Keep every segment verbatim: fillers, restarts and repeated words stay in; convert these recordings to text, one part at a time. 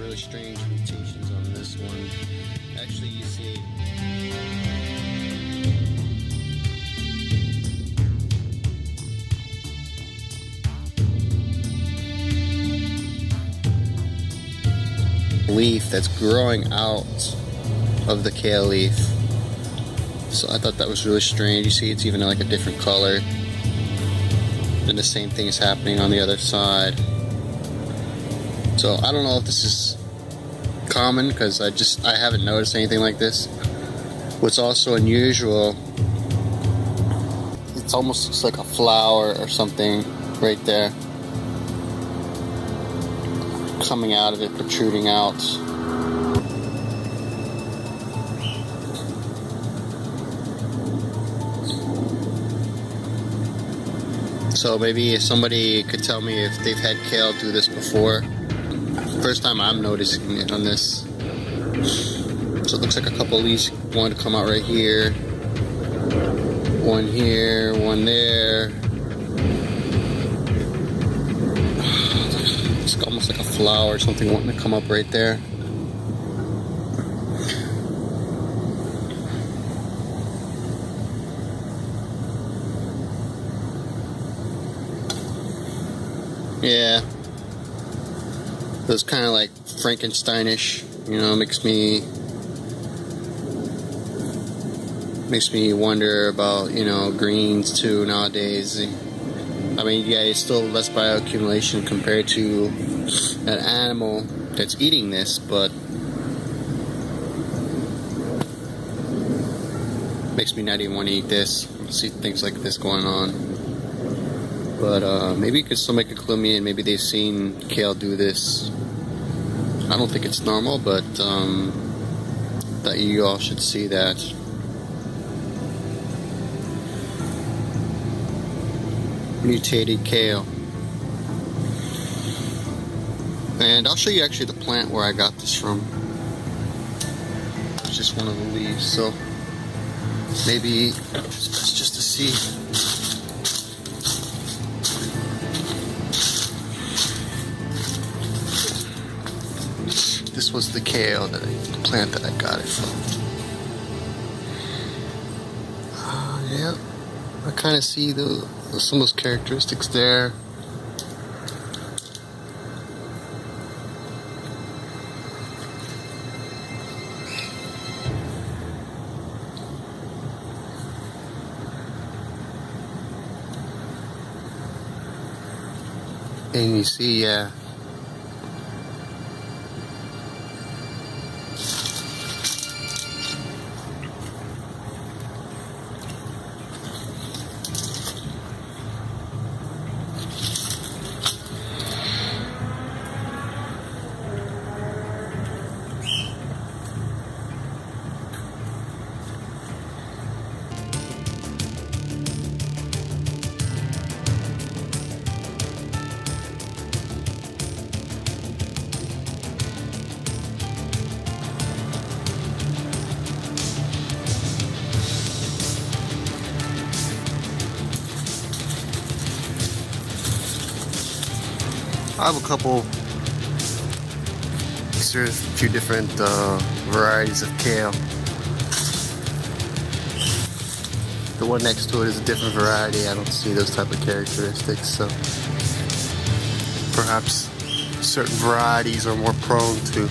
really strange mutations on this one. Actually, you see, leaf that's growing out of the kale leaf. So I thought that was really strange. You see, it's even like a different color. And the same thing is happening on the other side. So I don't know if this is common, because I just I haven't noticed anything like this. What's also unusual, it's almost looks like a flower or something right there coming out of it, protruding out. So maybe if somebody could tell me if they've had kale do this before. First time I'm noticing it on this. So it looks like a couple of leaves, one to come out right here, one here, one there. It's almost like a flower or something wanting to come up right there. Yeah, it was kind of like Frankensteinish, you know. Makes me makes me wonder about, you know, greens too nowadays. I mean, yeah, it's still less bioaccumulation compared to an animal that's eating this, but makes me not even want to eat this. See things like this going on. But uh, maybe because somebody could clue me in, maybe they've seen kale do this. I don't think it's normal, but um, that you all should see that. Mutated kale. And I'll show you actually the plant where I got this from. It's just one of the leaves, so maybe it's just to see. This was the kale, that I, the plant that I got it from. Uh, yeah, I kind of see the, some of those characteristics there. And you see, yeah. Uh, I have a couple, there's a few different uh, varieties of kale. The one next to it is a different variety. I don't see those type of characteristics, so perhaps certain varieties are more prone to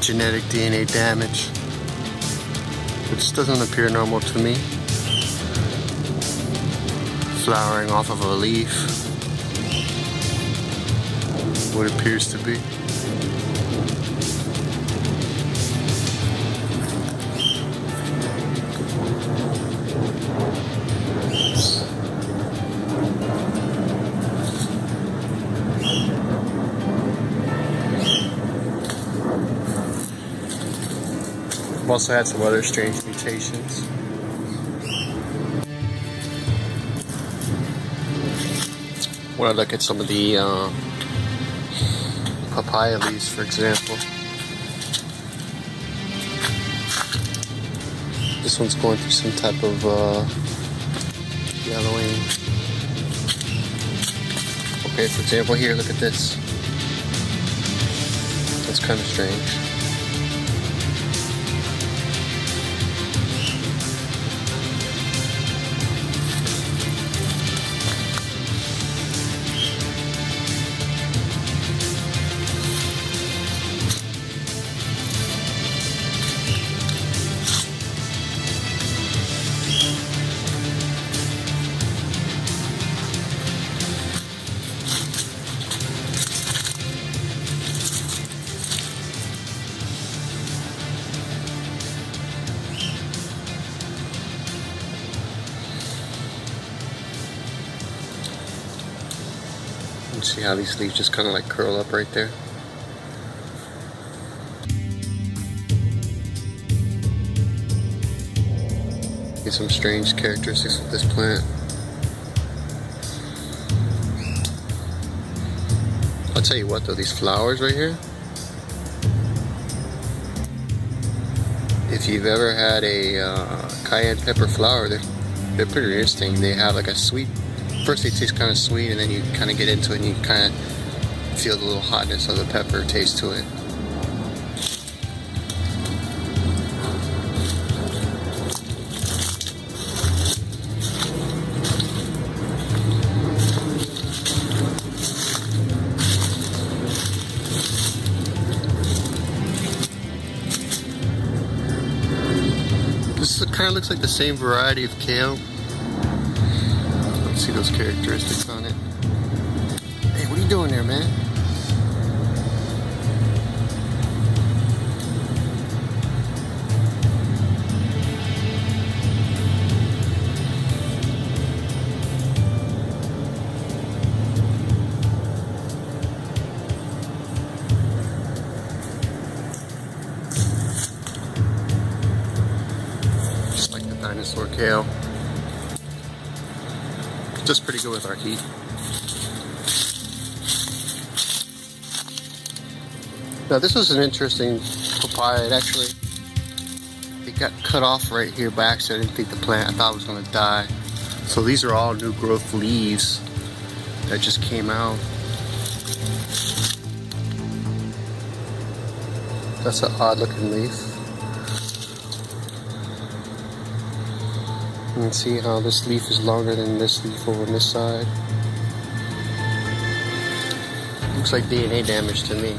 genetic D N A damage, which doesn't appear normal to me. Flowering off of a leaf. What it appears to be. I've also had some other strange mutations. When I look at some of the uh, papaya leaves, for example. This one's going through some type of uh, yellowing. Okay, for example, here, look at this. kind of strange. See how these leaves just kind of like curl up right there. Get some strange characteristics with this plant. I'll tell you what though, these flowers right here, if you've ever had a uh, cayenne pepper flower, they're, they're pretty interesting. They have like a sweet, first they taste kind of sweet, and then you kind of get into it and you kind of feel the little hotness of the pepper taste to it. This kind of looks like the same variety of kale. See those characteristics on it. Hey, what are you doing there, man? Just like the dinosaur kale. Just pretty good with our heat. Now this was an interesting papaya. It actually, it got cut off right here by accident. I didn't think the plant, I thought it was gonna die. So these are all new growth leaves that just came out. That's an odd looking leaf. You can see how this leaf is longer than this leaf over on this side. Looks like D N A damage to me.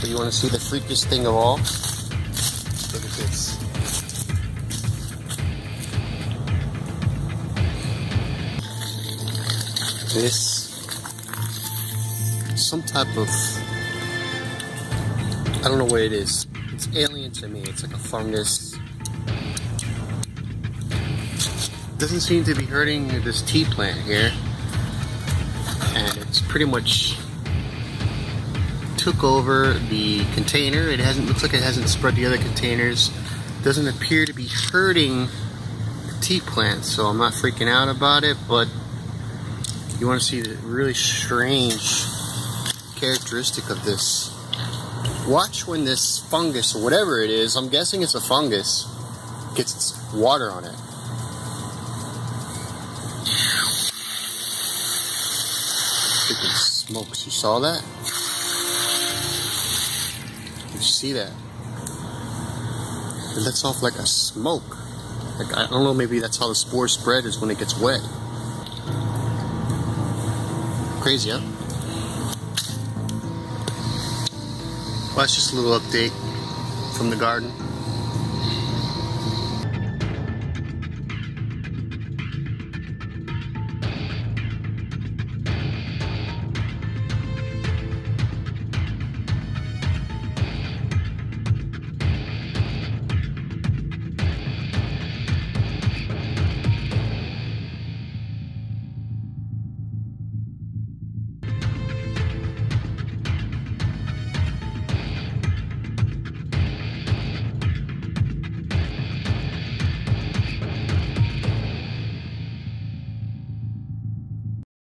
But you want to see the freakiest thing of all? Look at this. This, some type of, I don't know what it is. It's alien to me. It's like a fungus. Doesn't seem to be hurting this tea plant here, and it's pretty much took over the container. It hasn't, looks like it hasn't spread the other containers. Doesn't appear to be hurting the tea plant, so I'm not freaking out about it. But you want to see the really strange characteristic of this. Watch when this fungus, or whatever it is, I'm guessing it's a fungus, gets its water on it. Freaking smokes, you saw that? Did you see that? It lets off like a smoke. Like, I don't know, maybe that's how the spores spread, is when it gets wet. Crazy, huh? Well, that's just a little update from the garden.